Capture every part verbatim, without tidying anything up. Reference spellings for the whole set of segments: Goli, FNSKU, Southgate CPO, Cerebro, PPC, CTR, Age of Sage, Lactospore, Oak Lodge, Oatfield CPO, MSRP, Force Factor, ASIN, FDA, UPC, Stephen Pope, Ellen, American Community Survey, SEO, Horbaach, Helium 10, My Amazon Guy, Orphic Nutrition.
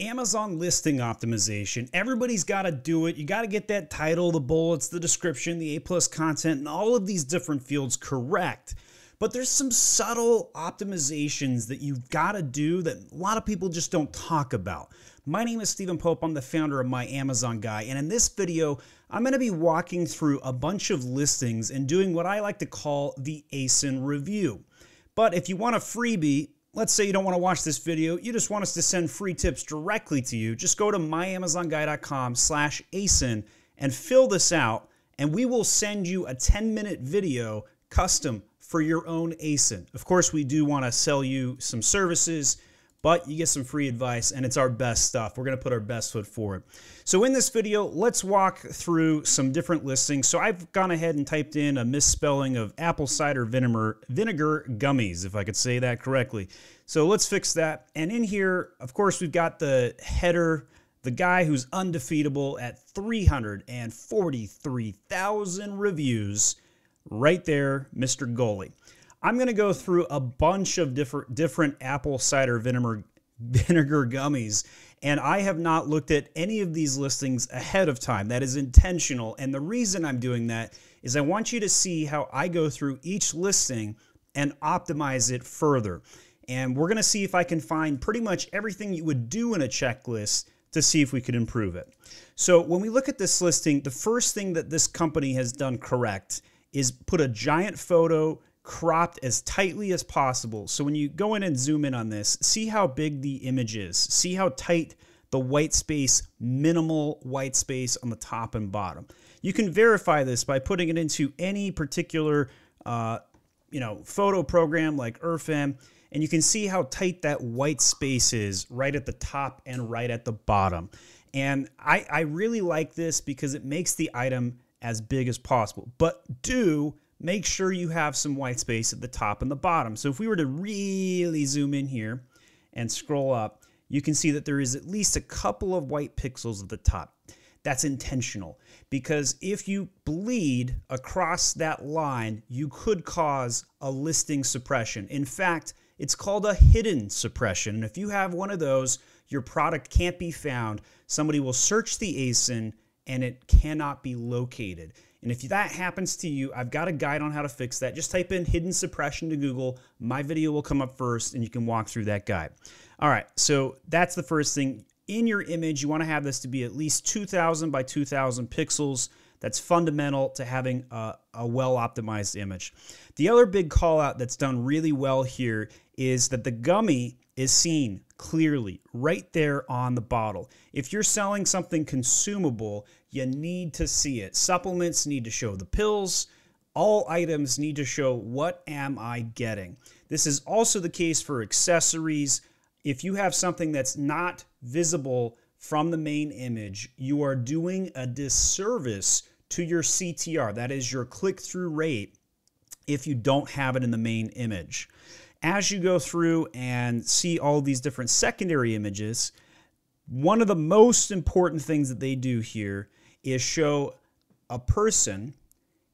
Amazon listing optimization. Everybody's got to do it. You got to get that title, the bullets, the description, the A plus content, and all of these different fields correct. But there's some subtle optimizations that you've got to do that a lot of people just don't talk about. My name is Stephen Pope. I'm the founder of My Amazon Guy. And in this video, I'm going to be walking through a bunch of listings and doing what I like to call the A S I N review. But if you want a freebie, let's say you don't want to watch this video, you just want us to send free tips directly to you, just go to my amazon guy dot com slash A S I N and fill this out, and we will send you a ten minute video custom for your own A S I N. Of course, we do want to sell you some services, but you get some free advice, and it's our best stuff. We're going to put our best foot forward. So in this video, let's walk through some different listings. So I've gone ahead and typed in a misspelling of apple cider vinegar, vinegar gummies, if I could say that correctly. So let's fix that. And in here, of course, we've got the header, the guy who's undefeatable at three hundred forty-three thousand reviews right there, Mister Goli. I'm going to go through a bunch of different different apple cider vinegar, vinegar gummies, and I have not looked at any of these listings ahead of time. That is intentional, and the reason I'm doing that is I want you to see how I go through each listing and optimize it further. And we're going to see if I can find pretty much everything you would do in a checklist to see if we could improve it. So when we look at this listing, the first thing that this company has done correct is put a giant photo cropped as tightly as possible. So when you go in and zoom in on this, see how big the image is. See how tight the white space, minimal white space on the top and bottom. You can verify this by putting it into any particular uh, you know, photo program like Orphic, and you can see how tight that white space is right at the top and right at the bottom. And I, I really like this because it makes the item as big as possible, but do make sure you have some white space at the top and the bottom. So if we were to really zoom in here and scroll up, you can see that there is at least a couple of white pixels at the top. That's intentional, because if you bleed across that line, you could cause a listing suppression. In fact, it's called a hidden suppression. And if you have one of those, your product can't be found. Somebody will search the A S I N and it cannot be located. And if that happens to you, I've got a guide on how to fix that. Just type in hidden suppression to Google. My video will come up first, and you can walk through that guide. All right, so that's the first thing. In your image, you want to have this to be at least two thousand by two thousand pixels. That's fundamental to having a, a well-optimized image. The other big call-out that's done really well here is that the gummy is seen clearly right there on the bottle. If you're selling something consumable, you need to see it. Supplements need to show the pills. All items need to show, what am I getting? This is also the case for accessories. If you have something that's not visible from the main image, you are doing a disservice to your C T R, that is your click-through rate, if you don't have it in the main image. As you go through and see all these different secondary images, one of the most important things that they do here is show a person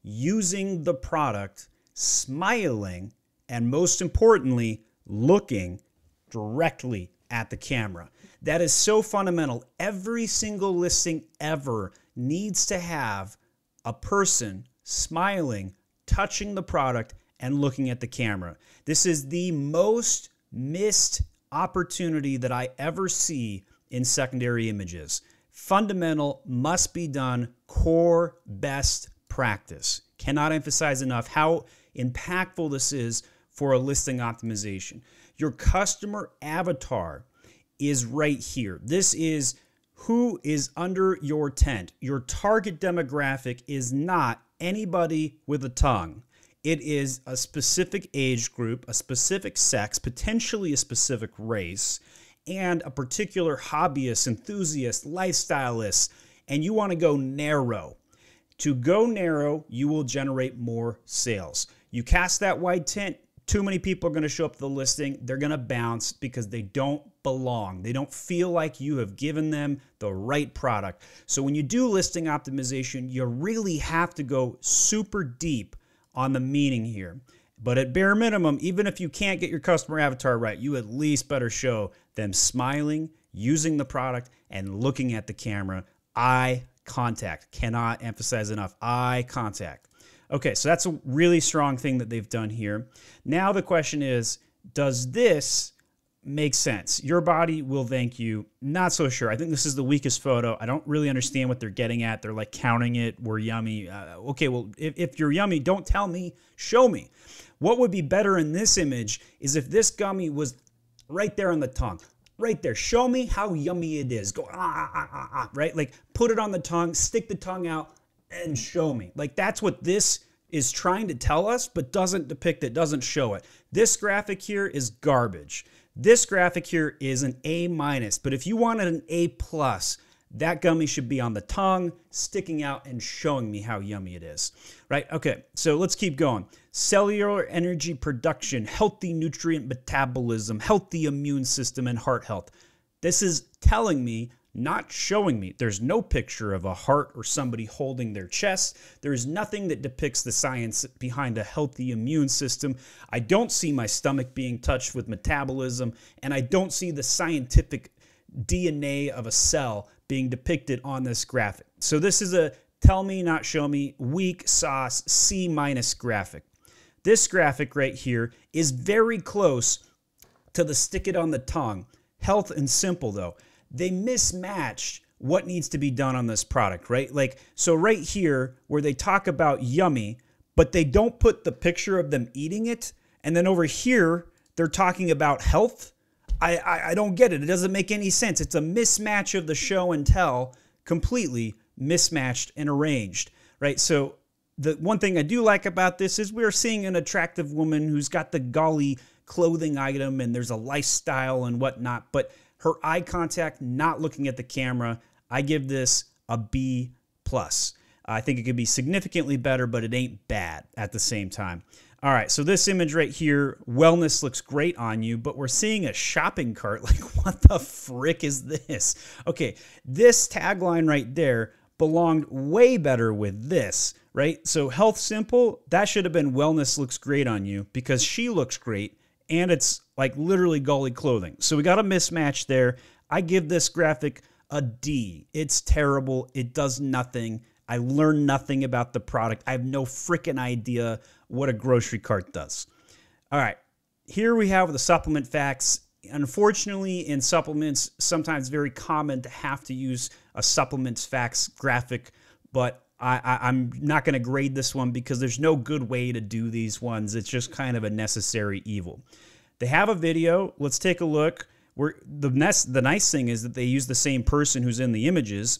using the product, smiling, and most importantly, looking directly at the camera. That is so fundamental. Every single listing ever needs to have a person smiling, touching the product, and looking at the camera. This is the most missed opportunity that I ever see in secondary images. Fundamental, must be done, core best practice. Cannot emphasize enough how impactful this is for a listing optimization. Your customer avatar is right here. This is who is under your tent. Your target demographic is not anybody with a tongue. It is a specific age group, a specific sex, potentially a specific race, and a particular hobbyist, enthusiast, lifestylist, and you want to go narrow. To go narrow, you will generate more sales. You cast that wide tent, too many people are going to show up to the listing. They're going to bounce because they don't belong. They don't feel like you have given them the right product. So when you do listing optimization, you really have to go super deep on the meaning here. But at bare minimum, even if you can't get your customer avatar right, you at least better show them smiling, using the product and looking at the camera. Eye contact. Cannot emphasize enough. Eye contact. Okay, so that's a really strong thing that they've done here. Now the question is, does this make sense? Your body will thank you. Not so sure. I think this is the weakest photo. I don't really understand what they're getting at. They're like counting it. We're yummy. Uh, okay, well, if, if you're yummy, don't tell me. Show me. What would be better in this image is if this gummy was right there on the tongue. Right there. Show me how yummy it is. Go, ah, ah, ah, ah, right? Like, put it on the tongue, stick the tongue out, and show me. Like, that's what this is trying to tell us, but doesn't depict it, doesn't show it. This graphic here is garbage. This graphic here is an A minus, but if you wanted an A plus, that gummy should be on the tongue, sticking out, and showing me how yummy it is, right? Okay, so let's keep going. Cellular energy production, healthy nutrient metabolism, healthy immune system, and heart health. This is telling me, not showing me. There's no picture of a heart or somebody holding their chest. There is nothing that depicts the science behind a healthy immune system. I don't see my stomach being touched with metabolism, and I don't see the scientific D N A of a cell being depicted on this graphic. So this is a tell me, not show me, weak sauce, C minus graphic. This graphic right here is very close to the stick it on the tongue. Health and simple though. They mismatched what needs to be done on this product, right? Like, so right here where they talk about yummy, but they don't put the picture of them eating it. And then over here, they're talking about health. I, I, I don't get it. It doesn't make any sense. It's a mismatch of the show and tell, completely mismatched and arranged, right? So the one thing I do like about this is we're seeing an attractive woman who's got the Goli clothing item and there's a lifestyle and whatnot, but her eye contact, not looking at the camera, I give this a B plus. I think it could be significantly better, but it ain't bad at the same time. All right, so this image right here, wellness looks great on you, but we're seeing a shopping cart. Like, what the frick is this? Okay, this tagline right there belonged way better with this, right? So health simple, that should have been wellness looks great on you because she looks great and it's like literally Goli clothing. So we got a mismatch there. I give this graphic a D. It's terrible. It does nothing. I learned nothing about the product. I have no freaking idea what a grocery cart does. All right, here we have the supplement facts. Unfortunately, in supplements, sometimes very common to have to use a supplements facts graphic, but I, I, I'm not going to grade this one because there's no good way to do these ones. It's just kind of a necessary evil. They have a video. Let's take a look. We're, the, the nice thing is that they use the same person who's in the images.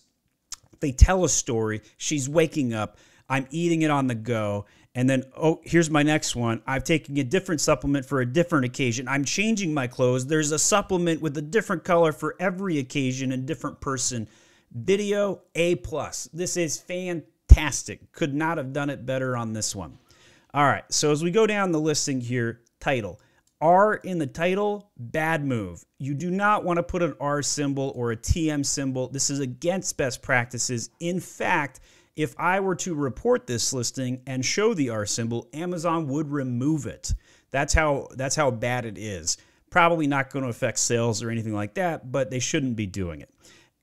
They tell a story. She's waking up. I'm eating it on the go. And then, oh, here's my next one. I've taken a different supplement for a different occasion. I'm changing my clothes. There's a supplement with a different color for every occasion and different person. Video A plus. This is fantastic. Could not have done it better on this one. All right, so as we go down the listing here, title. R in the title, bad move. You do not want to put an R symbol or a T M symbol. This is against best practices. In fact, if I were to report this listing and show the R symbol, Amazon would remove it. That's how, that's how bad it is. Probably not going to affect sales or anything like that, but they shouldn't be doing it.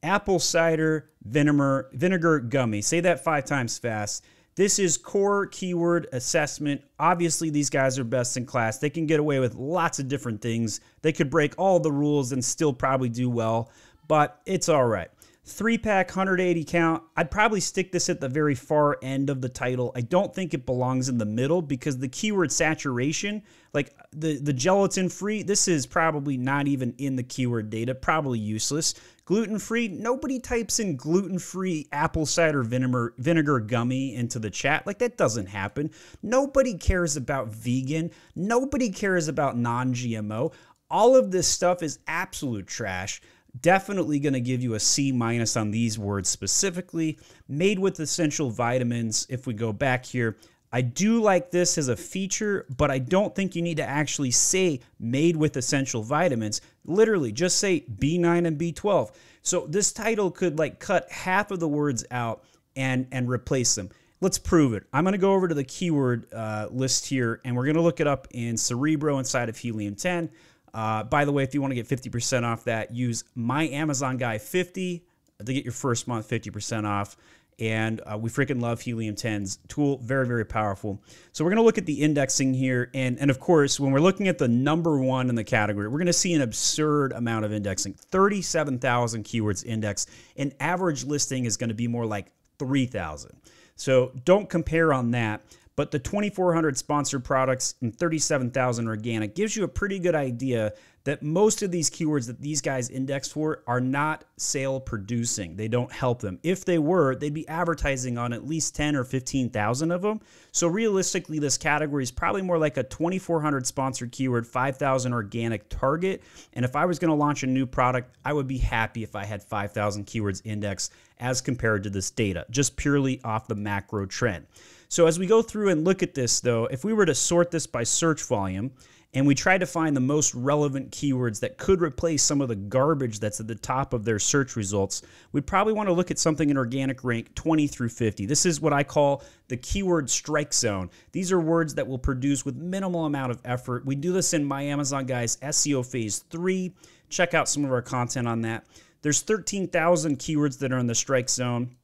Apple cider vinegar, vinegar gummy. Say that five times fast. This is core keyword assessment. Obviously, these guys are best in class. They can get away with lots of different things. They could break all the rules and still probably do well, but it's all right. Three-pack, one hundred eighty count. I'd probably stick this at the very far end of the title. I don't think it belongs in the middle because the keyword saturation, like the, the gelatin-free, this is probably not even in the keyword data, probably useless. Gluten-free, nobody types in gluten-free apple cider vinegar, vinegar gummy into the chat. Like, that doesn't happen. Nobody cares about vegan. Nobody cares about non G M O. All of this stuff is absolute trash. Definitely going to give you a C minus on these words specifically. Made with essential vitamins. If we go back here, I do like this as a feature, but I don't think you need to actually say made with essential vitamins. Literally just say B nine and B twelve. So this title could like cut half of the words out and, and replace them. Let's prove it. I'm going to go over to the keyword uh, list here, and we're going to look it up in Cerebro inside of Helium ten. Uh, by the way, if you want to get fifty percent off that, use My Amazon Guy fifty to get your first month fifty percent off. And uh, we freaking love Helium ten's tool. Very, very powerful. So we're going to look at the indexing here. And, and of course, when we're looking at the number one in the category, we're going to see an absurd amount of indexing. thirty-seven thousand keywords indexed. An average listing is going to be more like three thousand. So don't compare on that. But the twenty-four hundred sponsored products and thirty-seven thousand organic gives you a pretty good idea that most of these keywords that these guys index for are not sale producing. They don't help them. If they were, they'd be advertising on at least ten or fifteen thousand of them. So realistically, this category is probably more like a twenty-four hundred sponsored keyword, five thousand organic target. And if I was going to launch a new product, I would be happy if I had five thousand keywords indexed as compared to this data, just purely off the macro trend. So as we go through and look at this, though, if we were to sort this by search volume and we try to find the most relevant keywords that could replace some of the garbage that's at the top of their search results, we probably want to look at something in organic rank twenty through fifty. This is what I call the keyword strike zone. These are words that will produce with minimal amount of effort. We do this in My Amazon Guy's S E O Phase three. Check out some of our content on that. There's thirteen thousand keywords that are in the strike zone.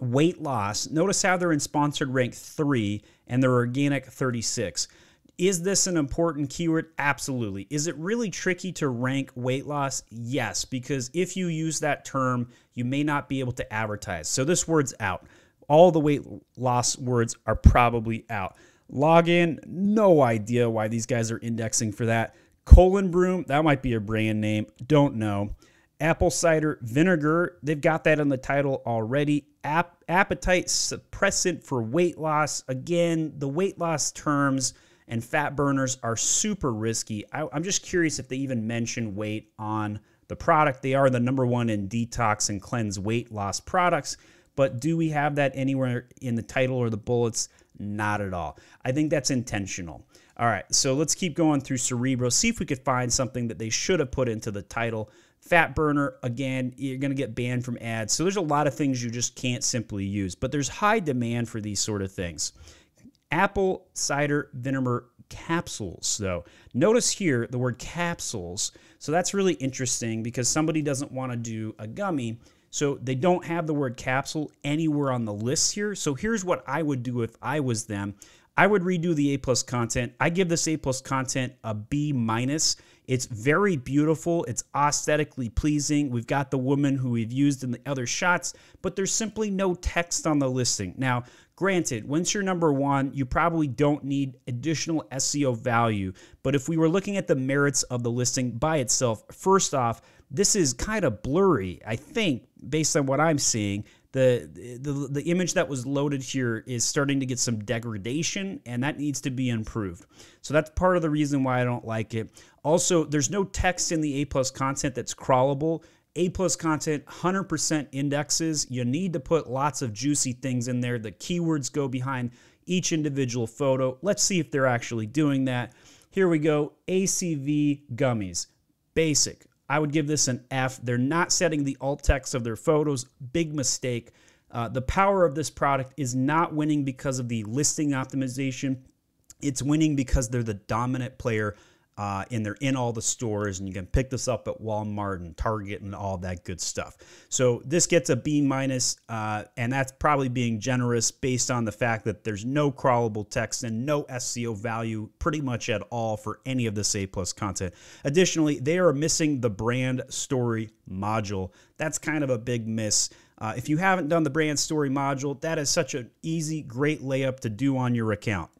Weight loss, notice how they're in sponsored rank three and they're organic thirty-six. Is this an important keyword? Absolutely. Is it really tricky to rank weight loss? Yes, because if you use that term, you may not be able to advertise. So this word's out. All the weight loss words are probably out. Login, no idea why these guys are indexing for that. Colon broom, that might be a brand name, don't know. Apple cider vinegar, they've got that in the title already. App, appetite suppressant for weight loss. Again, the weight loss terms and fat burners are super risky. I, I'm just curious if they even mention weight on the product. They are the number one in detox and cleanse weight loss products. But do we have that anywhere in the title or the bullets? Not at all. I think that's intentional. All right, so let's keep going through Cerebro. See if we could find something that they should have put into the title. Fat burner, again, you're going to get banned from ads. So there's a lot of things you just can't simply use, but there's high demand for these sort of things. Apple cider vinegar capsules, though. Notice here the word capsules. So that's really interesting because somebody doesn't want to do a gummy. So they don't have the word capsule anywhere on the list here. So here's what I would do if I was them. I would redo the A plus content. I give this A plus content a B minus. It's very beautiful. It's aesthetically pleasing. We've got the woman who we've used in the other shots, but there's simply no text on the listing. Now, granted, once you're number one, you probably don't need additional S E O value. But if we were looking at the merits of the listing by itself, first off, this is kind of blurry, I think, based on what I'm seeing. The, the, the image that was loaded here is starting to get some degradation, and that needs to be improved. So that's part of the reason why I don't like it. Also, there's no text in the A plus content that's crawlable. A plus content one hundred percent indexes. You need to put lots of juicy things in there. The keywords go behind each individual photo. Let's see if they're actually doing that. Here we go. A C V gummies. Basic. I would give this an F. They're not setting the alt text of their photos. Big mistake. Uh, the power of this product is not winning because of the listing optimization. It's winning because they're the dominant player uh, and they're in all the stores, and you can pick this up at Walmart and Target and all that good stuff. So this gets a B minus, uh, and that's probably being generous based on the fact that there's no crawlable text and no S E O value pretty much at all for any of this A plus content. Additionally, they are missing the brand story module. That's kind of a big miss. Uh, if you haven't done the brand story module, that is such an easy, great layup to do on your account.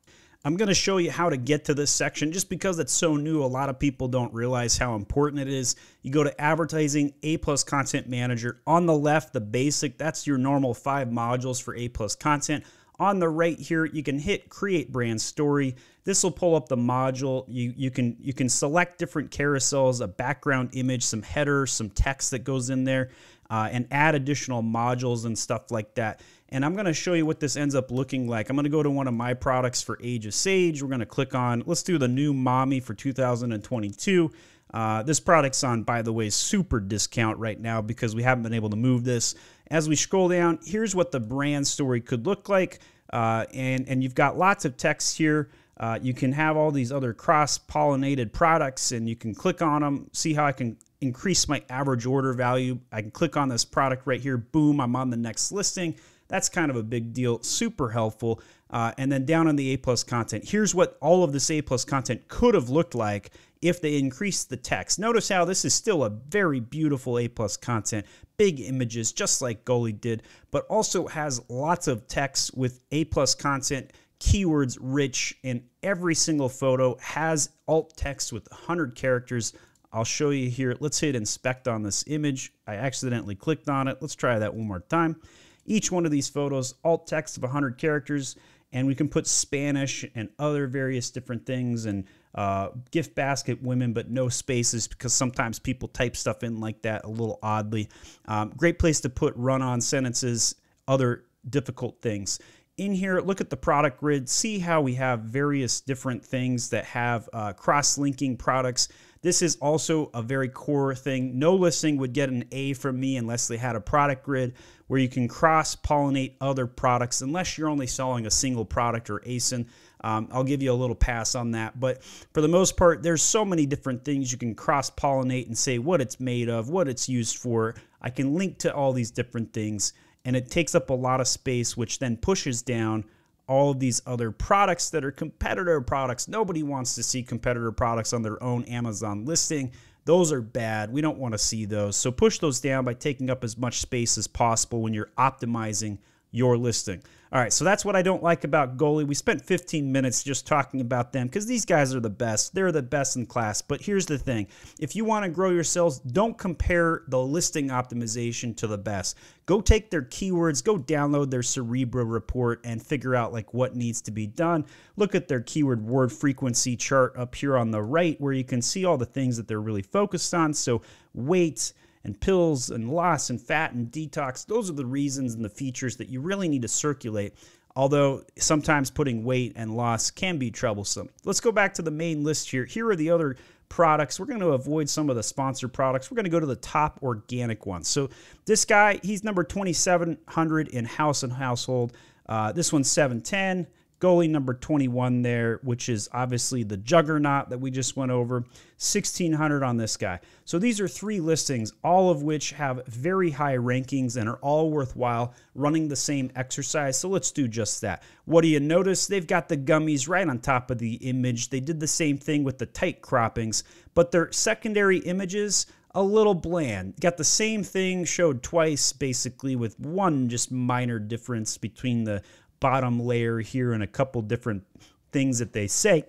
I'm going to show you how to get to this section just because it's so new. A lot of people don't realize how important it is. You go to Advertising, A plus Content Manager. On the left, the basic, that's your normal five modules for A plus Content. On the right here, you can hit Create Brand Story. This will pull up the module. You, you, can, you can select different carousels, a background image, some header, some text that goes in there, uh, and add additional modules and stuff like that. And I'm going to show you what this ends up looking like. I'm going to go to one of my products for Age of Sage. We're going to click on, let's do the new mommy for two thousand twenty-two. Uh, this product's on, by the way, super discount right now because we haven't been able to move this. As we scroll down, here's what the brand story could look like. Uh, and, and you've got lots of text here. Uh, you can have all these other cross-pollinated products, and you can click on them, see how I can increase my average order value. I can click on this product right here. Boom, I'm on the next listing. That's kind of a big deal, super helpful. Uh, and then down on the A plus content, here's what all of this A plus content could have looked like if they increased the text. Notice how this is still a very beautiful A plus content, big images just like Goli did, but also has lots of text with A plus content, keywords rich, and every single photo has alt text with one hundred characters. I'll show you here. Let's hit inspect on this image. I accidentally clicked on it. Let's try that one more time. Each one of these photos, alt text of one hundred characters, and we can put Spanish and other various different things, and uh, gift basket women, but no spaces, because sometimes people type stuff in like that a little oddly. Um, great place to put run-on sentences, other difficult things. In here, look at the product grid, see how we have various different things that have uh, cross-linking products. This is also a very core thing. No listing would get an A from me unless they had a product grid where you can cross-pollinate other products, unless you're only selling a single product or A S I N. Um, I'll give you a little pass on that. But for the most part, there's so many different things you can cross-pollinate and say what it's made of, what it's used for. I can link to all these different things, and it takes up a lot of space, which then pushes down all of these other products that are competitor products. Nobody wants to see competitor products on their own Amazon listing. Those are bad. We don't want to see those. So push those down by taking up as much space as possible when you're optimizing your listing. All right, so that's what I don't like about Goli. We spent fifteen minutes just talking about them because these guys are the best. They're the best in class. But here's the thing. If you want to grow your sales, don't compare the listing optimization to the best. Go take their keywords, go download their Cerebro report and figure out like what needs to be done. Look at their keyword word frequency chart up here on the right where you can see all the things that they're really focused on. So weight, and pills, and loss, and fat, and detox. Those are the reasons and the features that you really need to circulate, although sometimes putting weight and loss can be troublesome. Let's go back to the main list here. Here are the other products. We're going to avoid some of the sponsor products. We're going to go to the top organic ones. So this guy, he's number twenty-seven hundred in house and household. Uh, this one's seven ten. Goli number twenty-one there, which is obviously the juggernaut that we just went over. sixteen hundred on this guy. So these are three listings, all of which have very high rankings and are all worthwhile running the same exercise. So let's do just that. What do you notice? They've got the gummies right on top of the image. They did the same thing with the tight croppings, but their secondary images, a little bland. Got the same thing showed twice, basically, with one just minor difference between the bottom layer here and a couple different things that they say.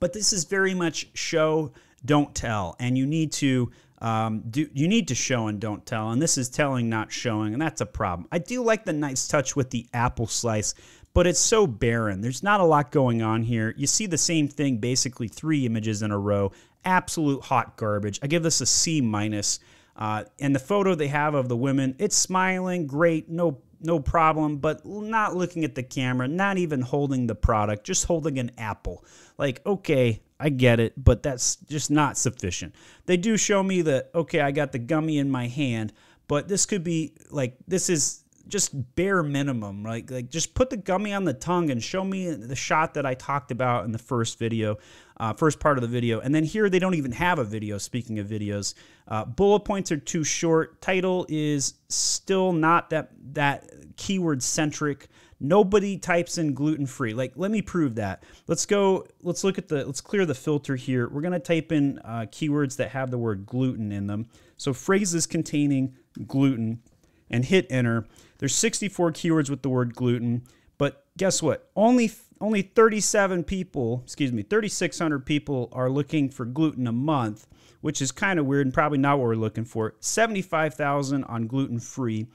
But this is very much show, don't tell. And you need to um, do, you need to show and don't tell. And this is telling, not showing, and that's a problem. I do like the nice touch with the apple slice, but it's so barren. There's not a lot going on here. You see the same thing, basically three images in a row. Absolute hot garbage. I give this a C minus. Uh, and the photo they have of the women, it's smiling, great, no No problem, but not looking at the camera, not even holding the product, just holding an apple. Like, okay, I get it, but that's just not sufficient. They do show me that, okay, I got the gummy in my hand, but this could be like, this is just bare minimum, right? Like, just put the gummy on the tongue and show me the shot that I talked about in the first video, uh, first part of the video. And then here, they don't even have a video, speaking of videos. Uh, bullet points are too short. Title is still not that that keyword centric. Nobody types in gluten free. Like, let me prove that. Let's go. Let's look at the. Let's clear the filter here. We're gonna type in uh, keywords that have the word gluten in them. So phrases containing gluten, and hit enter. There's sixty-four keywords with the word gluten, but guess what? Only only thirty-seven people, excuse me, thirty-six hundred people are looking for gluten a month, which is kind of weird and probably not what we're looking for. seventy-five thousand on gluten-free.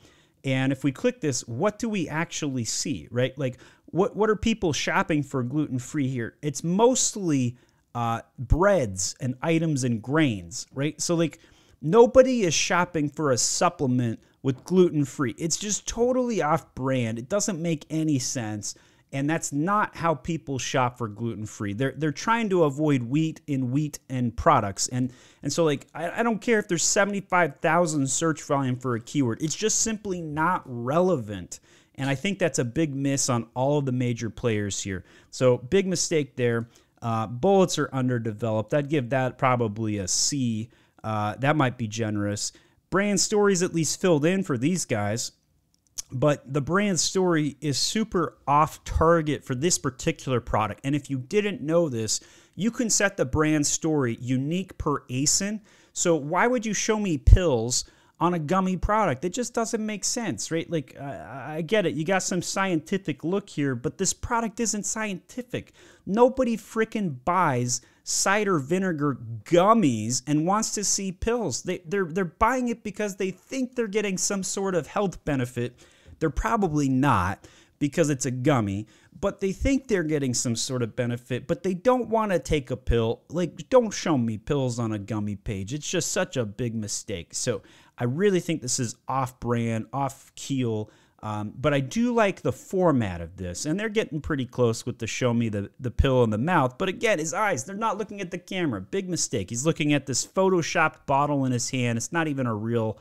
And if we click this, what do we actually see, right? Like, what, what are people shopping for gluten-free here? It's mostly uh, breads and items and grains, right? So, like, nobody is shopping for a supplement with gluten-free. It's just totally off-brand. It doesn't make any sense. And that's not how people shop for gluten-free. They're, they're trying to avoid wheat in wheat and products. And, and so, like, I, I don't care if there's seventy-five thousand search volume for a keyword. It's just simply not relevant. And I think that's a big miss on all of the major players here. So big mistake there. Uh, bullets are underdeveloped. I'd give that probably a C. Uh, that might be generous. Brand stories at least filled in for these guys. But the brand story is super off target for this particular product. And if you didn't know this, you can set the brand story unique per A S I N. So why would you show me pills on a gummy product? It just doesn't make sense, right? Like, uh, I get it. You got some scientific look here, but this product isn't scientific. Nobody freaking buys cider vinegar gummies and wants to see pills. They, they're, they're buying it because they think they're getting some sort of health benefit. They're probably not because it's a gummy, but they think they're getting some sort of benefit, but they don't want to take a pill. Like, don't show me pills on a gummy page. It's just such a big mistake. So I really think this is off-brand, off-keel, um, but I do like the format of this, and they're getting pretty close with the show me the, the pill in the mouth, but again, his eyes, they're not looking at the camera. Big mistake. He's looking at this Photoshopped bottle in his hand. It's not even a real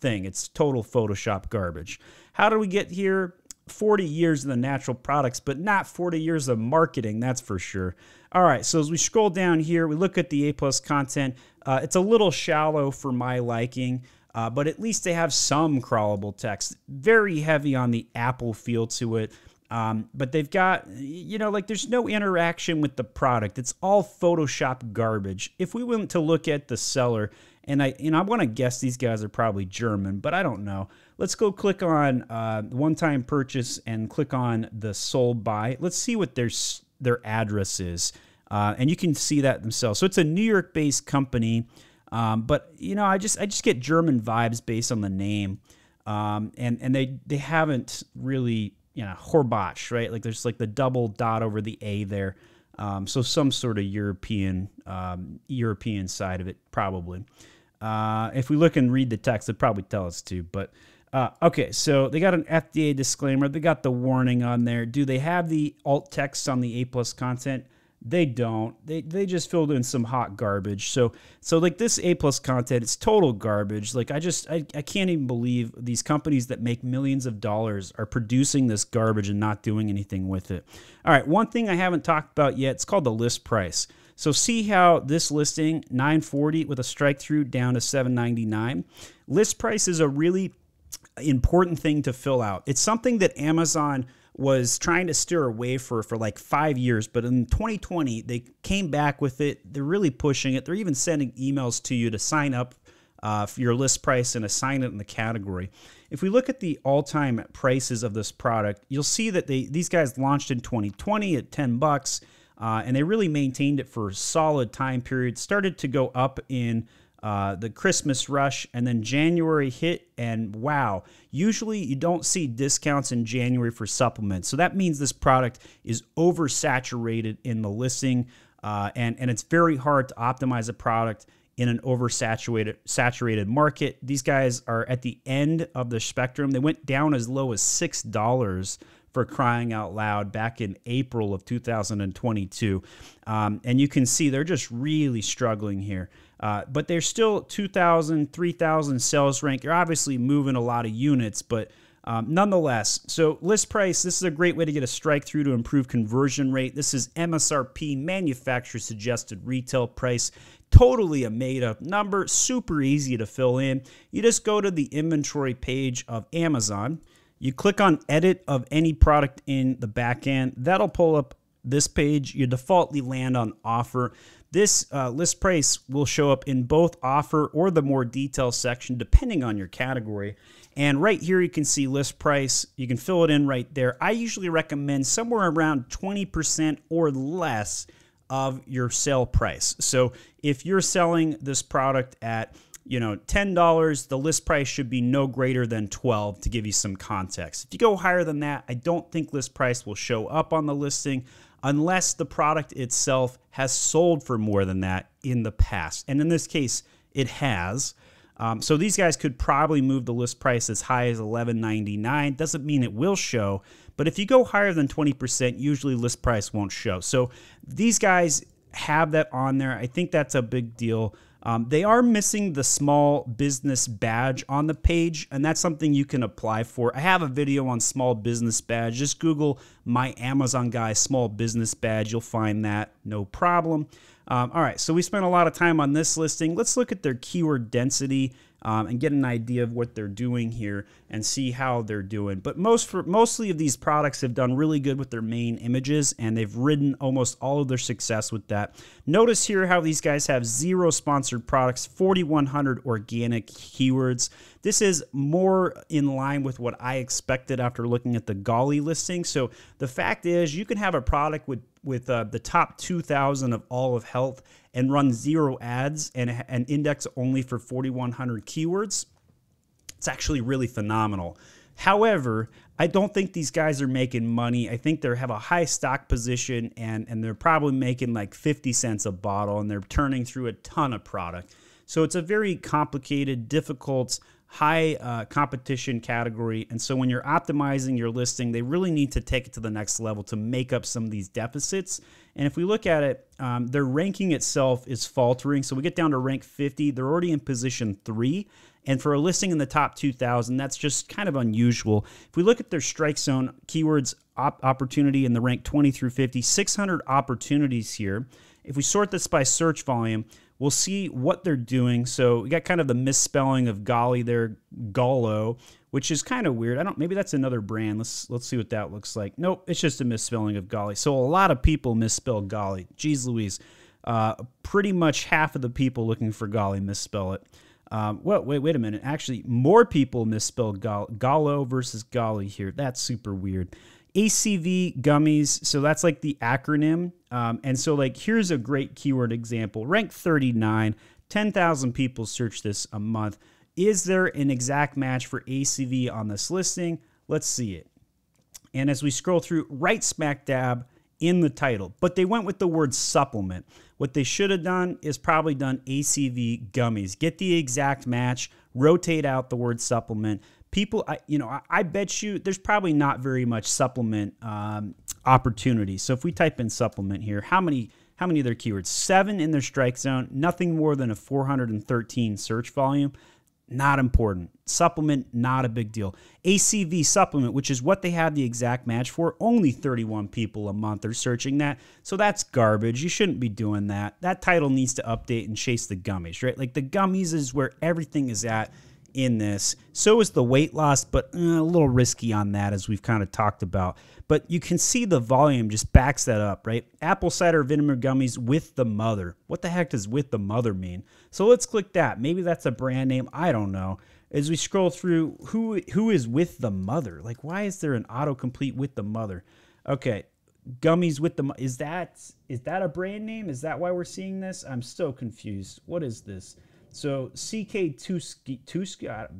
thing. It's total Photoshop garbage. How do we get here? forty years of the natural products, but not forty years of marketing, that's for sure. All right, so as we scroll down here, we look at the A plus content. Uh, it's a little shallow for my liking, uh, but at least they have some crawlable text. Very heavy on the Apple feel to it, um, but they've got, you know, like there's no interaction with the product. It's all Photoshop garbage. If we went to look at the seller, and I, and I want to guess these guys are probably German, but I don't know. Let's go click on uh, one-time purchase and click on the sold by. Let's see what their, their address is. Uh, and you can see that themselves. So it's a New York-based company. Um, but, you know, I just I just get German vibes based on the name. Um, and and they, they haven't really, you know, Horbaach, right? Like there's like the double dot over the A there. Um, so some sort of European, um, European side of it, probably. Uh, if we look and read the text, it'd probably tell us to, but... Uh, okay, so they got an F D A disclaimer. They got the warning on there. Do they have the alt text on the A plus content? They don't. They, they just filled in some hot garbage. So, so like this A plus content, it's total garbage. Like I just, I, I can't even believe these companies that make millions of dollars are producing this garbage and not doing anything with it. All right, one thing I haven't talked about yet, it's called the list price. So see how this listing, nine forty with a strike through down to seven ninety-nine. List price is a really important thing to fill out. It's something that Amazon was trying to steer away for for like five years, but in twenty twenty, they came back with it. They're really pushing it. They're even sending emails to you to sign up uh, for your list price and assign it in the category. If we look at the all-time prices of this product, you'll see that they these guys launched in twenty twenty at ten bucks, uh, and they really maintained it for a solid time period. Started to go up in Uh, the Christmas rush, and then January hit, and wow. Usually you don't see discounts in January for supplements. So that means this product is oversaturated in the listing, uh, and, and it's very hard to optimize a product in an oversaturated saturated market. These guys are at the end of the spectrum. They went down as low as six dollars for crying out loud back in April of two thousand twenty-two. Um, and you can see they're just really struggling here. Uh, but they're still two thousand, three thousand sales rank. You're obviously moving a lot of units, but um, nonetheless. So list price, this is a great way to get a strike through to improve conversion rate. This is M S R P, manufacturer suggested retail price. Totally a made-up number, super easy to fill in. You just go to the inventory page of Amazon. You click on edit of any product in the back end. That'll pull up this page. You defaultly land on offer. This uh, list price will show up in both offer or the more detailed section, depending on your category. And right here, you can see list price. You can fill it in right there. I usually recommend somewhere around twenty percent or less of your sale price. So if you're selling this product at, you know, ten dollars, the list price should be no greater than twelve dollars to give you some context. If you go higher than that, I don't think list price will show up on the listing unless the product itself has sold for more than that in the past. And in this case, it has. Um, so these guys could probably move the list price as high as eleven ninety-nine. Doesn't mean it will show, but if you go higher than twenty percent, usually list price won't show. So these guys have that on there. I think that's a big deal. Um, they are missing the small business badge on the page, and that's something you can apply for. I have a video on small business badge. Just Google My Amazon Guy small business badge. You'll find that, no problem. Um, all right, so we spent a lot of time on this listing. Let's look at their keyword density um, and get an idea of what they're doing here and see how they're doing. But most for, mostly of these products have done really good with their main images, and they've ridden almost all of their success with that. Notice here how these guys have zero sponsored products, forty-one hundred organic keywords. This is more in line with what I expected after looking at the Goli listing. So the fact is you can have a product with with uh, the top two thousand of all of health and run zero ads and an index only for forty-one hundred keywords. It's actually really phenomenal. However, I don't think these guys are making money. I think they have a high stock position and, and they're probably making like fifty cents a bottle, and they're turning through a ton of product. So it's a very complicated, difficult, high uh, competition category. And so when you're optimizing your listing, they really need to take it to the next level to make up some of these deficits. And if we look at it, um, their ranking itself is faltering. So we get down to rank fifty. They're already in position three. And for a listing in the top two thousand, that's just kind of unusual. If we look at their strike zone keywords op opportunity in the rank twenty through fifty, six hundred opportunities here. If we sort this by search volume, we'll see what they're doing. So we got kind of the misspelling of Goli there, Golo, which is kind of weird. I don't, maybe that's another brand. Let's let's see what that looks like. Nope, it's just a misspelling of Goli. So a lot of people misspell Goli. Jeez Louise. Uh, pretty much half of the people looking for Goli misspell it. Um, well, wait, wait a minute. Actually, more people misspell Golo versus Goli here. That's super weird. A C V gummies, so that's like the acronym. Um, and so like here's a great keyword example. Rank thirty-nine, ten thousand people search this a month. Is there an exact match for A C V on this listing? Let's see it. And as we scroll through, right smack dab in the title. But they went with the word supplement. What they should have done is probably done A C V gummies. Get the exact match, rotate out the word supplement. People, I, you know, I, I bet you there's probably not very much supplement um, opportunity. So if we type in supplement here, how many, how many of their keywords? Seven in their strike zone, nothing more than a four hundred thirteen search volume. Not important. Supplement, not a big deal. A C V supplement, which is what they had the exact match for, only thirty-one people a month are searching that. So that's garbage. You shouldn't be doing that. That title needs to update and chase the gummies, right? Like the gummies is where everything is at in this. So is the weight loss, but eh, a little risky on that, as we've kind of talked about. But you can see the volume just backs that up, right? Apple cider vinegar gummies with the mother. What the heck does with the mother mean? So let's click that. Maybe that's a brand name. I don't know. As we scroll through, who who is with the mother? Like, why is there an autocomplete with the mother? Okay, gummies with the, is that is that a brand name? Is that why we're seeing this? I'm so confused. What is this? So C K two,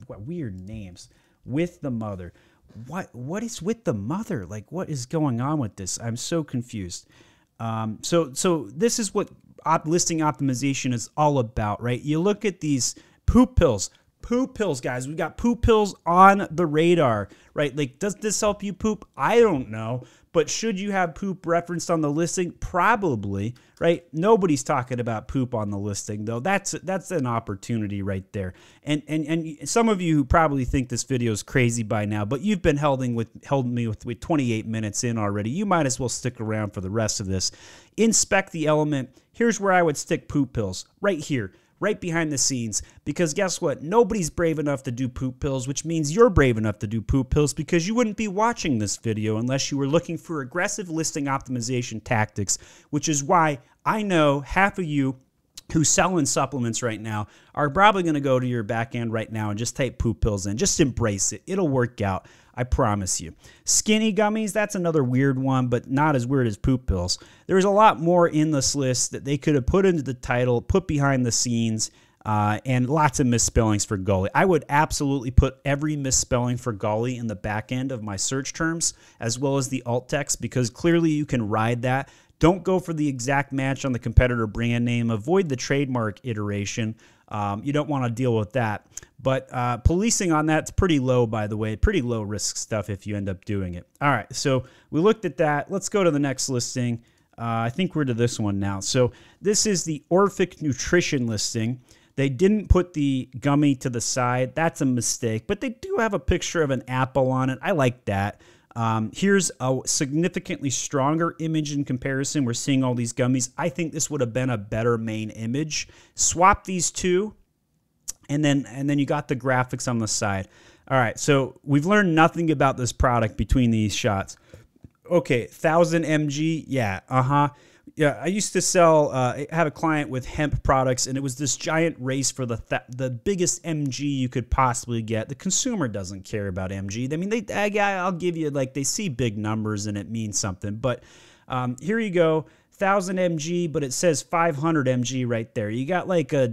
what weird names, with the mother. What what is with the mother? Like, what is going on with this? I'm so confused. Um, so so this is what op listing optimization is all about, right? You look at these poop pills, poop pills, guys. We got poop pills on the radar, right? Like, does this help you poop? I don't know. But should you have poop referenced on the listing? Probably, right? Nobody's talking about poop on the listing, though. That's that's an opportunity right there. And and and some of you probably think this video is crazy by now, but you've been holding with held me with, with twenty-eight minutes in already. You might as well stick around for the rest of this. Inspect the element. Here's where I would stick poop pills, right here, right behind the scenes, because guess what? Nobody's brave enough to do poop pills, which means you're brave enough to do poop pills, because you wouldn't be watching this video unless you were looking for aggressive listing optimization tactics, which is why I know half of you who sell in supplements right now are probably going to go to your back end right now and just type poop pills in. Just embrace it. It'll work out. I promise you. Skinny gummies, that's another weird one, but not as weird as poop pills. There's a lot more in this list that they could have put into the title, put behind the scenes, uh, and lots of misspellings for Goli. I would absolutely put every misspelling for Goli in the back end of my search terms, as well as the alt text, because clearly you can ride that. Don't go for the exact match on the competitor brand name. Avoid the trademark iteration. Um, you don't want to deal with that. But uh, policing on that's pretty low, by the way. Pretty low risk stuff if you end up doing it. All right, so we looked at that. Let's go to the next listing. Uh, I think we're to this one now. So this is the Orphic Nutrition listing. They didn't put the gummy to the side. That's a mistake. But they do have a picture of an apple on it. I like that. Um, here's a significantly stronger image in comparison. We're seeing all these gummies. I think this would have been a better main image. Swap these two, and then, and then you got the graphics on the side. All right, so we've learned nothing about this product between these shots. Okay, one thousand milligrams, yeah, uh-huh. Yeah, I used to sell, uh, I had a client with hemp products, and it was this giant race for the th the biggest M G you could possibly get. The consumer doesn't care about M G. I mean, they, I, I'll give you, like, they see big numbers and it means something. But um, here you go, one thousand milligrams, but it says five hundred milligrams right there. You got, like, a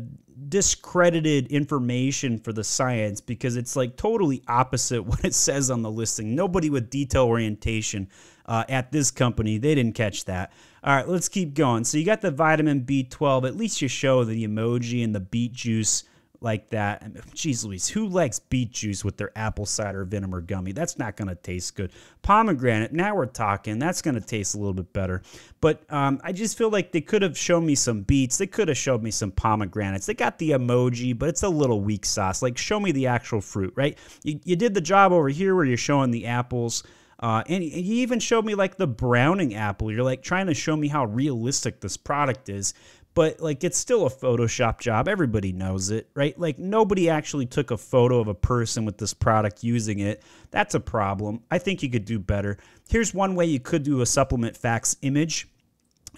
discredited information for the science because it's, like, totally opposite what it says on the listing. Nobody with detail orientation uh, at this company, they didn't catch that. All right, let's keep going. So you got the vitamin B twelve. At least you show the emoji and the beet juice like that. I mean, geez Louise, who likes beet juice with their apple cider vinegar gummy? That's not going to taste good. Pomegranate, now we're talking. That's going to taste a little bit better. But um, I just feel like they could have shown me some beets. They could have showed me some pomegranates. They got the emoji, but it's a little weak sauce. Like, show me the actual fruit, right? You, you did the job over here where you're showing the apples. Uh, and he even showed me, like, the browning apple. You're, like, trying to show me how realistic this product is. But, like, it's still a Photoshop job. Everybody knows it, right? Like, nobody actually took a photo of a person with this product using it. That's a problem. I think you could do better. Here's one way you could do a supplement facts image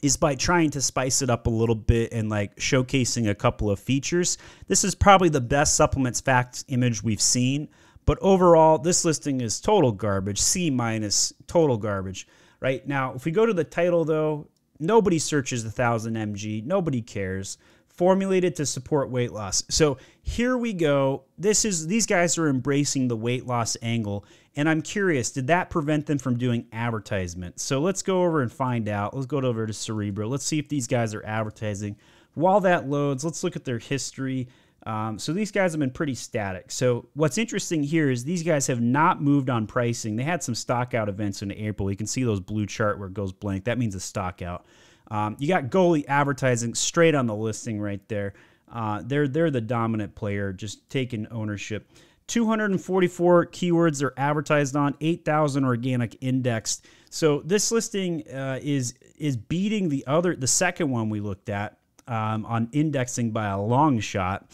is by trying to spice it up a little bit and, like, showcasing a couple of features. This is probably the best supplements facts image we've seen. But overall, this listing is total garbage, C minus, total garbage. Right now, if we go to the title, though, nobody searches the one thousand milligrams. Nobody cares. Formulated to support weight loss. So here we go. This is, these guys are embracing the weight loss angle. And I'm curious, did that prevent them from doing advertisement? So let's go over and find out. Let's go over to Cerebro. Let's see if these guys are advertising. While that loads, let's look at their history. Um, so these guys have been pretty static. So what's interesting here is these guys have not moved on pricing. They had some stock out events in April. You can see those blue chart where it goes blank. That means a stock out. Um, you got Goli advertising straight on the listing right there. Uh, they're, they're the dominant player, just taking ownership. two hundred forty-four keywords are advertised on, eight thousand organic indexed. So this listing uh, is, is beating the other, the second one we looked at. Um, on indexing by a long shot,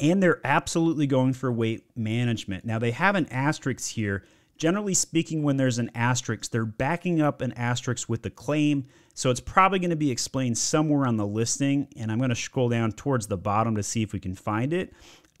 and they're absolutely going for weight management. Now, they have an asterisk here. Generally speaking, when there's an asterisk, they're backing up an asterisk with a claim, so it's probably going to be explained somewhere on the listing, and I'm going to scroll down towards the bottom to see if we can find it.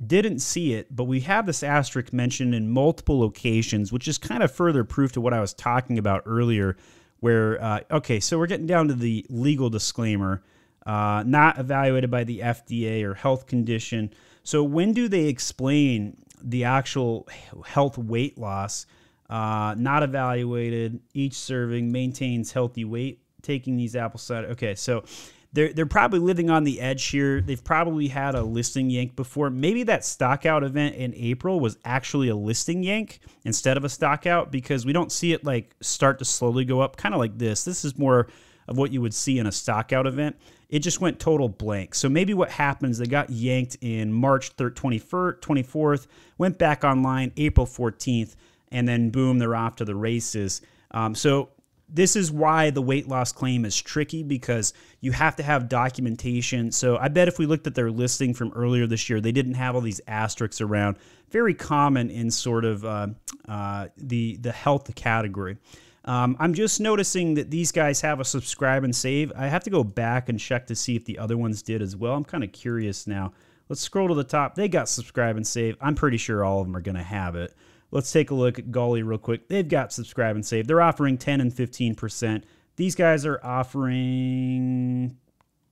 Didn't see it, but we have this asterisk mentioned in multiple locations, which is kind of further proof to what I was talking about earlier, where, uh, okay, so we're getting down to the legal disclaimer. Uh, not evaluated by the F D A or health condition. So when do they explain the actual health weight loss? Uh, not evaluated, each serving maintains healthy weight, taking these apple cider. Okay, so they're, they're probably living on the edge here. They've probably had a listing yank before. Maybe that stockout event in April was actually a listing yank instead of a stockout, because we don't see it, like, start to slowly go up, kind of like this. This is more of what you would see in a stockout event. It just went total blank. So maybe what happens, they got yanked in March twenty-fourth, went back online April fourteenth, and then boom, they're off to the races. Um, so this is why the weight loss claim is tricky, because you have to have documentation. So I bet if we looked at their listing from earlier this year, they didn't have all these asterisks around. Very common in sort of uh, uh, the, the health category. Um, I'm just noticing that these guys have a subscribe and save. I have to go back and check to see if the other ones did as well. I'm kind of curious now. Let's scroll to the top. They got subscribe and save. I'm pretty sure all of them are going to have it. Let's take a look at Goli real quick. They've got subscribe and save. They're offering ten and fifteen percent. These guys are offering,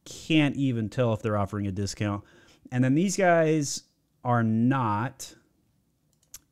can't even tell if they're offering a discount. And then these guys are not.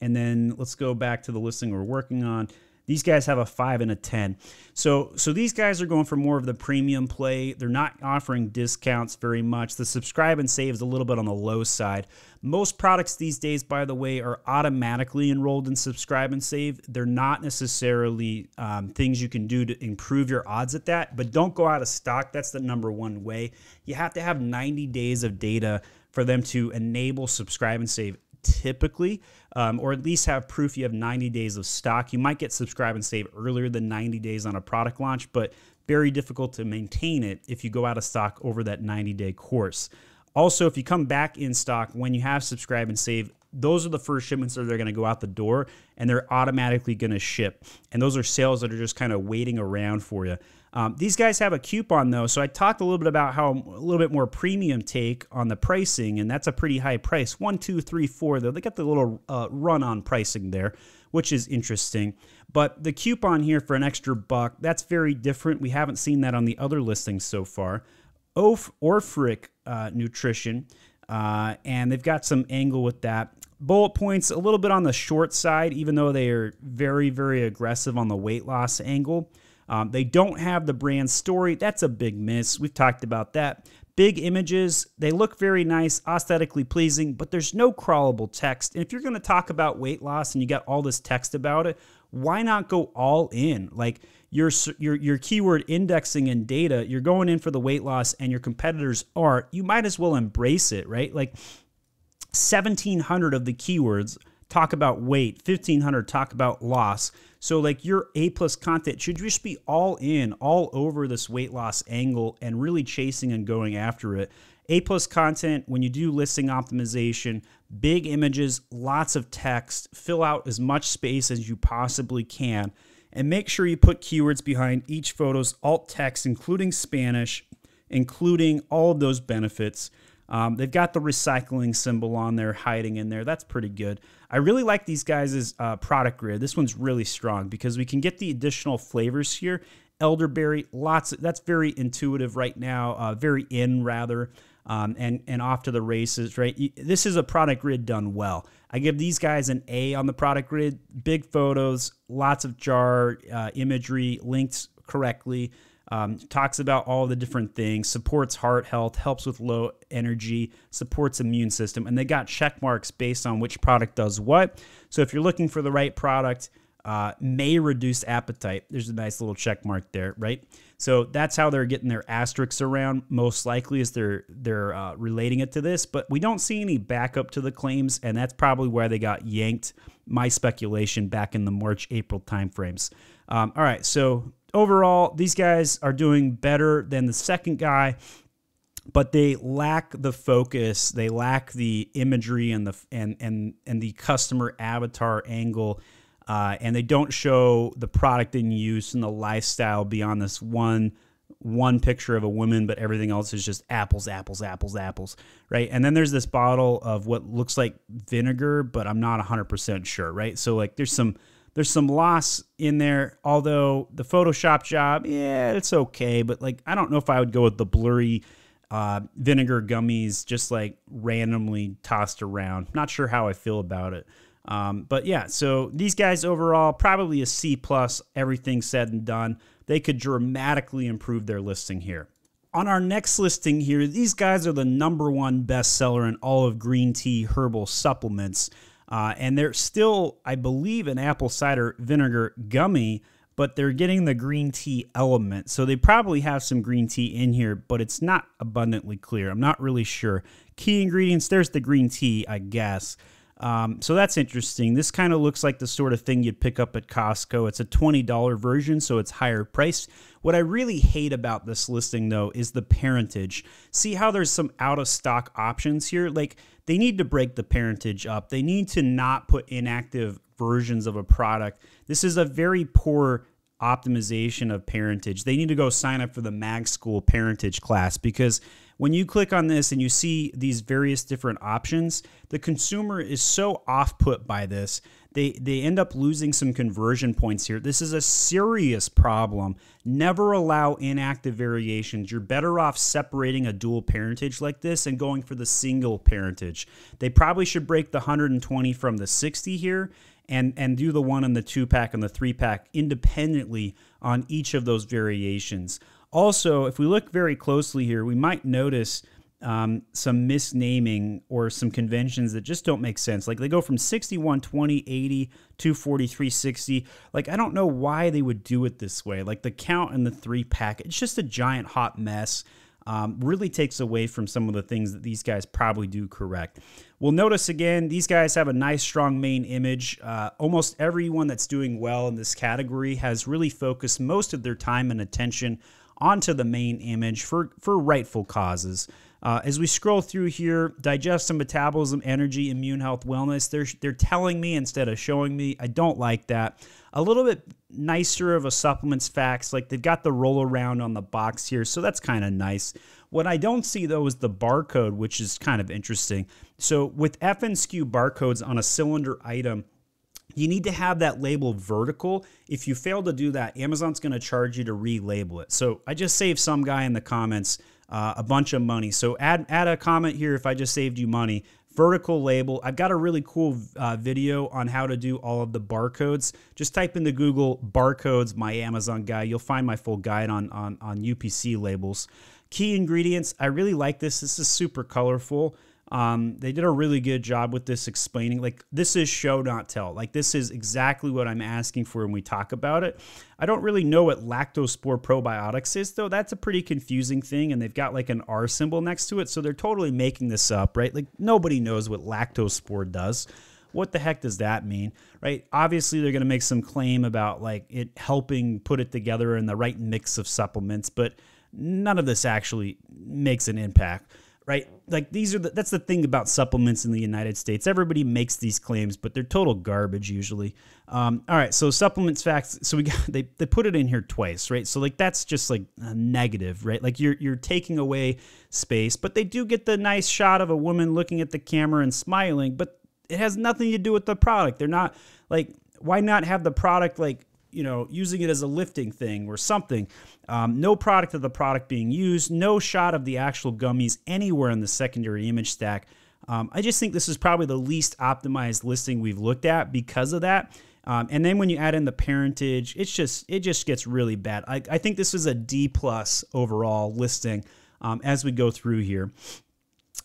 And then let's go back to the listing we're working on. These guys have a five and a ten. So, so these guys are going for more of the premium play. They're not offering discounts very much. The subscribe and save is a little bit on the low side. Most products these days, by the way, are automatically enrolled in subscribe and save. They're not necessarily um, things you can do to improve your odds at that, but don't go out of stock. That's the number one way. You have to have ninety days of data for them to enable subscribe and save typically, um, or at least have proof you have ninety days of stock. You might get subscribe and save earlier than ninety days on a product launch, but very difficult to maintain it if you go out of stock over that ninety day course. Also, if you come back in stock when you have subscribe and save, those are the first shipments that they're going to go out the door, and they're automatically going to ship. And those are sales that are just kind of waiting around for you. Um, these guys have a coupon though. So I talked a little bit about how a little bit more premium take on the pricing, and that's a pretty high price. One, two, three, four though. They got the little uh, run on pricing there, which is interesting. But the coupon here for an extra buck, that's very different. We haven't seen that on the other listings so far. Orphic uh, Nutrition. Uh, and they've got some angle with that. Bullet points a little bit on the short side, even though they are very, very aggressive on the weight loss angle. Um, they don't have the brand story. That's a big miss. We've talked about that. Big images. They look very nice, aesthetically pleasing, but there's no crawlable text. And if you're going to talk about weight loss and you got all this text about it, why not go all in? Like your, your, your keyword indexing and data, you're going in for the weight loss and your competitors aren't. You might as well embrace it, right? Like seventeen hundred of the keywords talk about weight, fifteen hundred talk about loss. So like your A plus content should just be all in, all over this weight loss angle and really chasing and going after it. A plus content, when you do listing optimization, big images, lots of text, fill out as much space as you possibly can, and make sure you put keywords behind each photo's alt text, including Spanish, including all of those benefits. Um, they've got the recycling symbol on there, hiding in there. That's pretty good. I really like these guys' uh, product grid. This one's really strong because we can get the additional flavors here. Elderberry, lots of, that's very intuitive right now, uh, very in rather. Um, and, and off to the races, right? This is a product grid done well. I give these guys an A on the product grid. Big photos, lots of jar uh, imagery, linked correctly, um, talks about all the different things, supports heart health, helps with low energy, supports immune system, and they got check marks based on which product does what. So if you're looking for the right product, Uh, may reduce appetite. There's a nice little check mark there, right? So that's how they're getting their asterisks around, most likely, is they're, they're uh, relating it to this, but we don't see any backup to the claims, and that's probably where they got yanked, my speculation, back in the March, April timeframes. Um, all right, so overall, these guys are doing better than the second guy, but they lack the focus, they lack the imagery and the, and, and, and the customer avatar angle. Uh, and they don't show the product in use and the lifestyle beyond this one one picture of a woman, but everything else is just apples, apples, apples, apples, right? And then there's this bottle of what looks like vinegar, but I'm not one hundred percent sure, right? So like there's some there's some loss in there, although the Photoshop job, yeah, it's okay, but like I don't know if I would go with the blurry uh, vinegar gummies just like randomly tossed around. Not sure how I feel about it. Um, but yeah, so these guys overall, probably a C plus, everything said and done. They could dramatically improve their listing here. On our next listing here, these guys are the number one bestseller in all of green tea herbal supplements. Uh, and they're still, I believe, an apple cider vinegar gummy, but they're getting the green tea element. So they probably have some green tea in here, but it's not abundantly clear. I'm not really sure. Key ingredients, there's the green tea, I guess. Um, so that's interesting. This kind of looks like the sort of thing you'd pick up at Costco. It's a twenty dollar version, so it's higher priced. What I really hate about this listing, though, is the parentage. See how there's some out-of-stock options here? Like, they need to break the parentage up. They need to not put inactive versions of a product. This is a very poor optimization of parentage. They need to go sign up for the Mag School parentage class, because when you click on this and you see these various different options, the consumer is so off-put by this They, they end up losing some conversion points here. This is a serious problem. Never allow inactive variations. You're better off separating a dual parentage like this and going for the single parentage. They probably should break the one hundred twenty from the sixty here and, and do the one and the two pack and the three pack independently on each of those variations. Also, if we look very closely here, we might notice Um, some misnaming or some conventions that just don't make sense. Like they go from sixty-one, twenty, eighty, two forty-three, sixty. Like I don't know why they would do it this way. Like the count and the three pack, it's just a giant hot mess. Um, really takes away from some of the things that these guys probably do correct. We'll notice again, these guys have a nice strong main image. Uh, almost everyone that's doing well in this category has really focused most of their time and attention onto the main image for, for rightful causes. Uh, as we scroll through here, digestion, metabolism, energy, immune health, wellness, they're, they're telling me instead of showing me. I don't like that. A little bit nicer of a supplements facts, like they've got the roll around on the box here, so that's kind of nice. What I don't see, though, is the barcode, which is kind of interesting. So with F N S K U barcodes on a cylinder item, you need to have that label vertical. If you fail to do that, Amazon's going to charge you to relabel it. So I just saved some guy in the comments Uh, a bunch of money. So add, add a comment here if I just saved you money. Vertical label. I've got a really cool uh, video on how to do all of the barcodes. Just type into Google barcodes, My Amazon Guy. You'll find my full guide on, on, on U P C labels. Key ingredients. I really like this. This is super colorful. Um, they did a really good job with this explaining, like, this is show, not tell. Like, this is exactly what I'm asking for when we talk about it. I don't really know what Lactospore probiotics is, though. That's a pretty confusing thing, and they've got, like, an R symbol next to it, so they're totally making this up, right? Like, nobody knows what Lactospore does. What the heck does that mean, right? Obviously, they're going to make some claim about, like, it helping put it together in the right mix of supplements, but none of this actually makes an impact. Right? Like these are the, that's the thing about supplements in the United States. Everybody makes these claims, but they're total garbage usually. Um, all right. So supplements facts. So we got, they, they put it in here twice, right? So like, that's just like a negative, right? Like you're, you're taking away space, but they do get the nice shot of a woman looking at the camera and smiling, but it has nothing to do with the product. They're not like, why not have the product like, you know, using it as a lifting thing or something. Um, no product of the product being used, no shot of the actual gummies anywhere in the secondary image stack. Um, I just think this is probably the least optimized listing we've looked at because of that. Um, and then when you add in the parentage, it's just, it just gets really bad. I, I think this is a D plus overall listing um, as we go through here.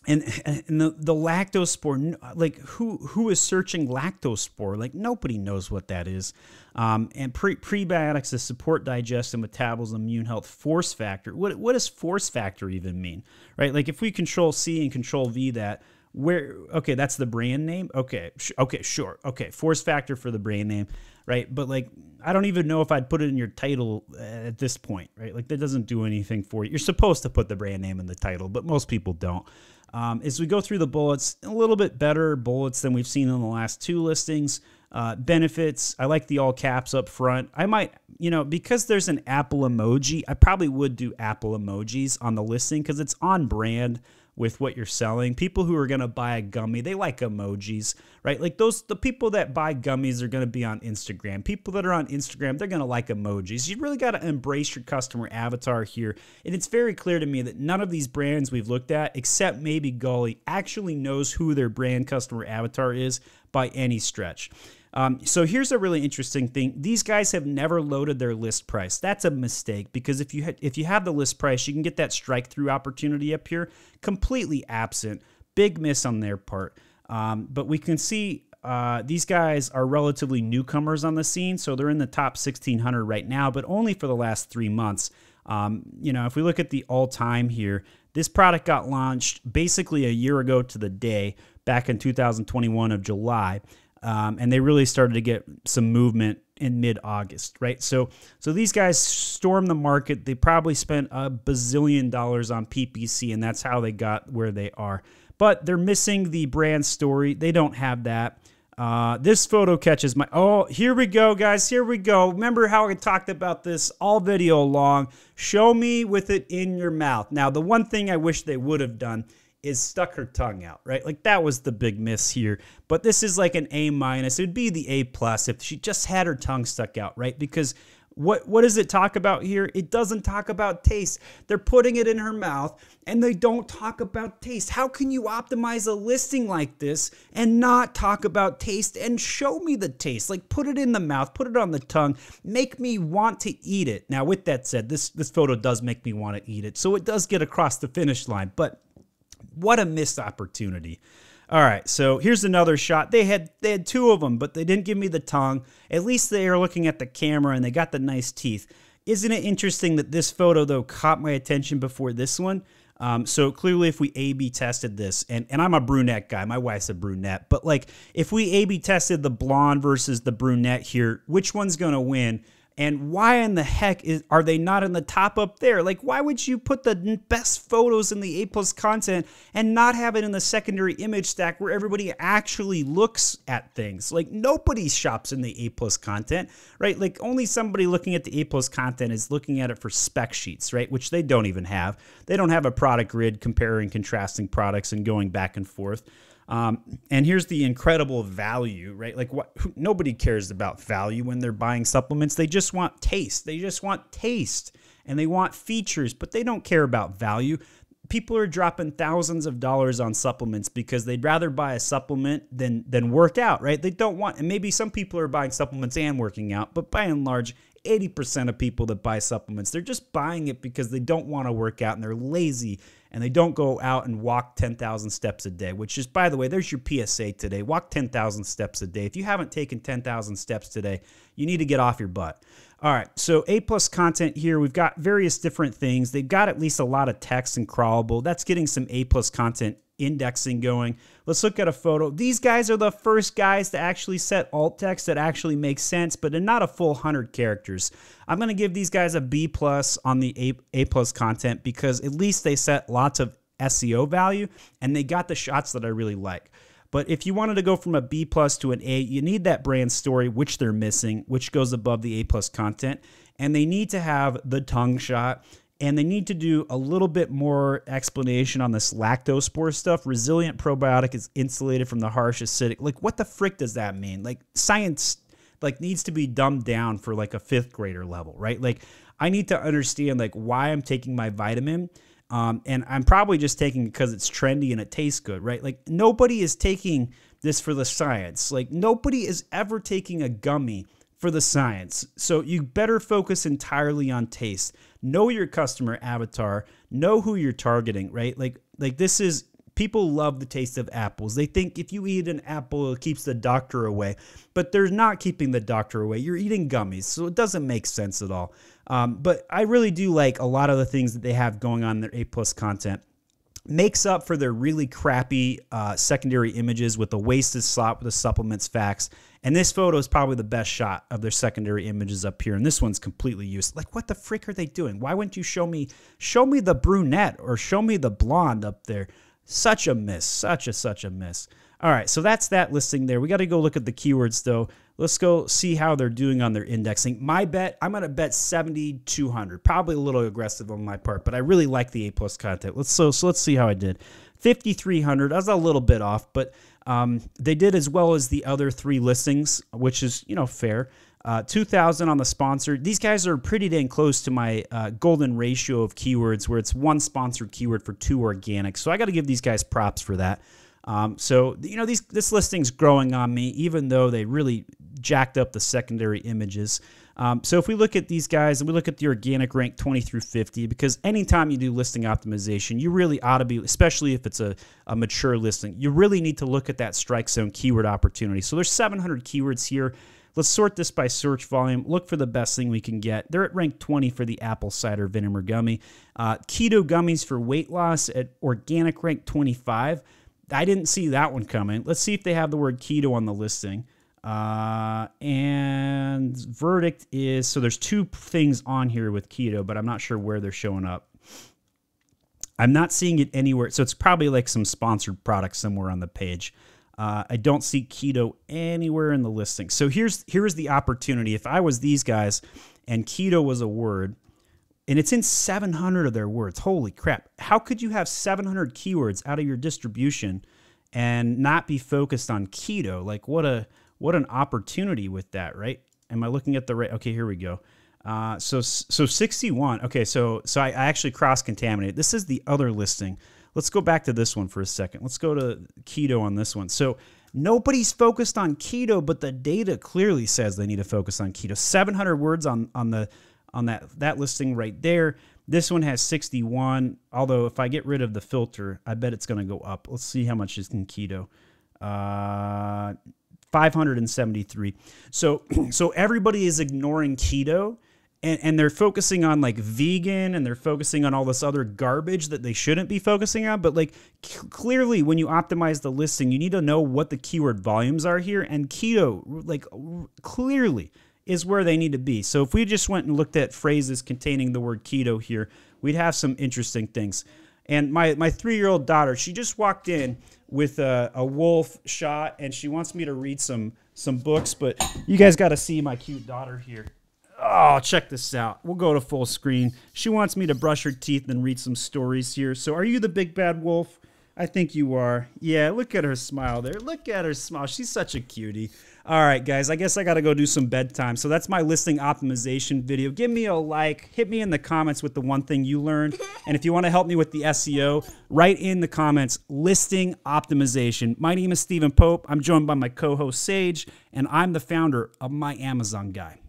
And, and the, the Lactospore, like who, who is searching Lactospore? Like nobody knows what that is. Um, and pre, prebiotics to support digestion, metabolism, immune health, force factor. What, what does force factor even mean, right? Like if we control C and control V that, where, okay, that's the brand name. Okay, sh okay, sure. Okay, force factor for the brand name, right? But like, I don't even know if I'd put it in your title at this point, right? Like that doesn't do anything for you. You're supposed to put the brand name in the title, but most people don't. Um, as we go through the bullets, a little bit better bullets than we've seen in the last two listings. Uh, benefits, I like the all caps up front. I might, you know, because there's an Apple emoji, I probably would do Apple emojis on the listing because it's on brand with what you're selling. People who are going to buy a gummy, they like emojis, right? Like those, the people that buy gummies are going to be on Instagram. People that are on Instagram, they're going to like emojis. You really got to embrace your customer avatar here. And it's very clear to me that none of these brands we've looked at, except maybe Goli, actually knows who their brand customer avatar is by any stretch. Um, so here's a really interesting thing. These guys have never loaded their list price. That's a mistake because if you, ha if you have the list price, you can get that strike through opportunity up here. Completely absent. Big miss on their part. Um, but we can see uh, these guys are relatively newcomers on the scene. So they're in the top sixteen hundred right now, but only for the last three months. Um, you know, if we look at the all time here, this product got launched basically a year ago to the day, back in two thousand twenty-one of July. Um, and they really started to get some movement in mid-August, right? So, so these guys stormed the market. They probably spent a bazillion dollars on P P C, and that's how they got where they are. But they're missing the brand story. They don't have that. Uh, this photo catches my... Oh, here we go, guys. Here we go. Remember how I talked about this all video long? Show me with it in your mouth. Now, the one thing I wish they would have done is stuck her tongue out, right? Like that was the big miss here. But this is like an A minus. It would be the A plus if she just had her tongue stuck out, right? Because what what does it talk about here? It doesn't talk about taste. They're putting it in her mouth and they don't talk about taste. How can you optimize a listing like this and not talk about taste and show me the taste? Like put it in the mouth, put it on the tongue, make me want to eat it. Now with that said, this, this photo does make me want to eat it. So it does get across the finish line, but what a missed opportunity. All right, so here's another shot. They had they had two of them, but they didn't give me the tongue. At least they are looking at the camera and they got the nice teeth. Isn't it interesting that this photo, though, caught my attention before this one? Um, so clearly if we A B tested this, and, and I'm a brunette guy, my wife's a brunette, but like if we A B tested the blonde versus the brunette here, which one's going to win? And why in the heck is, are they not in the top up there? Like, why would you put the best photos in the A plus content and not have it in the secondary image stack where everybody actually looks at things? Like, nobody shops in the A plus content, right? Like, only somebody looking at the A plus content is looking at it for spec sheets, right? Which they don't even have. They don't have a product grid comparing, contrasting products and going back and forth. Um, and here's the incredible value, right? Like what, nobody cares about value when they're buying supplements. They just want taste. They just want taste and they want features, but they don't care about value. People are dropping thousands of dollars on supplements because they'd rather buy a supplement than, than work out, right? They don't want, and maybe some people are buying supplements and working out, but by and large, eighty percent of people that buy supplements, they're just buying it because they don't want to work out and they're lazy and they don't go out and walk ten thousand steps a day, which is, by the way, there's your P S A today. Walk ten thousand steps a day. If you haven't taken ten thousand steps today, you need to get off your butt. All right, so A plus content here. We've got various different things. They've got at least a lot of text and crawlable. That's getting some A plus content indexing going. Let's look at a photo. These guys are the first guys to actually set alt text that actually makes sense, but they're not a full one hundred characters. I'm going to give these guys a B plus on the A plus content because at least they set lots of S E O value and they got the shots that I really like. But if you wanted to go from a B plus to an A, you need that brand story, which they're missing, which goes above the A plus content. And they need to have the tongue shot. And they need to do a little bit more explanation on this lactospore stuff. Resilient probiotic is insulated from the harsh acidic. Like, what the frick does that mean? Like, science like needs to be dumbed down for like a fifth grader level, right? Like, I need to understand like why I'm taking my vitamin. Um, and I'm probably just taking it because it's trendy and it tastes good, right? Like, nobody is taking this for the science. Like, nobody is ever taking a gummy for the science. So you better focus entirely on taste. Know your customer avatar, know who you're targeting, right? Like, like this is, people love the taste of apples. They think if you eat an apple, it keeps the doctor away, but they're not keeping the doctor away. You're eating gummies, so it doesn't make sense at all. Um, but I really do like a lot of the things that they have going on in their A plus content. Makes up for their really crappy uh, secondary images with the wasted slot with the supplements facts. And this photo is probably the best shot of their secondary images up here. And this one's completely useless. Like, what the frick are they doing? Why wouldn't you show me, show me the brunette or show me the blonde up there? Such a miss, such a, such a miss. All right, so that's that listing there. We got to go look at the keywords, though. Let's go see how they're doing on their indexing. My bet, I'm going to bet seventy-two hundred. Probably a little aggressive on my part, but I really like the A plus content. Let's, so, so let's see how I did. fifty-three hundred, I was a little bit off, but um, they did as well as the other three listings, which is, you know, fair. Uh, two thousand on the sponsored. These guys are pretty dang close to my uh, golden ratio of keywords where it's one sponsored keyword for two organic. So I got to give these guys props for that. Um, so, you know, these, this listing's growing on me, even though they really jacked up the secondary images. Um, so if we look at these guys and we look at the organic rank twenty through fifty, because anytime you do listing optimization, you really ought to be, especially if it's a, a mature listing, you really need to look at that strike zone keyword opportunity. So there's seven hundred keywords here. Let's sort this by search volume. Look for the best thing we can get. They're at rank twenty for the apple cider vinegar gummy. Uh, keto gummies for weight loss at organic rank twenty-five. I didn't see that one coming. Let's see if they have the word keto on the listing. Uh, and verdict is, so there's two things on here with keto, but I'm not sure where they're showing up. I'm not seeing it anywhere. So it's probably like some sponsored product somewhere on the page. Uh, I don't see keto anywhere in the listing. So here's, here's the opportunity. If I was these guys and keto was a word, And it's in seven hundred of their words. Holy crap. How could you have seven hundred keywords out of your distribution and not be focused on keto? Like what a what an opportunity with that, right? Am I looking at the right? Okay, here we go. Uh, so so sixty-one. Okay, so so I, I actually cross-contaminated. This is the other listing. Let's go back to this one for a second. Let's go to keto on this one. So nobody's focused on keto, but the data clearly says they need to focus on keto. seven hundred words on on the on that that listing right there. This one has sixty-one. Although if I get rid of the filter, I bet it's going to go up. Let's see how much is in keto. Uh, five hundred seventy-three. So so everybody is ignoring keto. And, and they're focusing on like vegan, and they're focusing on all this other garbage that they shouldn't be focusing on. But like clearly when you optimize the listing, you need to know what the keyword volumes are here, and keto like clearly is where they need to be. So if we just went and looked at phrases containing the word keto here, we'd have some interesting things. And my, my three-year-old daughter, she just walked in with a, a wolf shot, and she wants me to read some, some books, but you guys got to see my cute daughter here. Oh, check this out. We'll go to full screen. She wants me to brush her teeth and read some stories here. So are you the big bad wolf? I think you are. Yeah, look at her smile there. Look at her smile. She's such a cutie. All right, guys, I guess I got to go do some bedtime. So that's my listing optimization video. Give me a like. Hit me in the comments with the one thing you learned. And if you want to help me with the S E O, write in the comments, listing optimization. My name is Stephen Pope. I'm joined by my co-host, Sage, and I'm the founder of My Amazon Guy.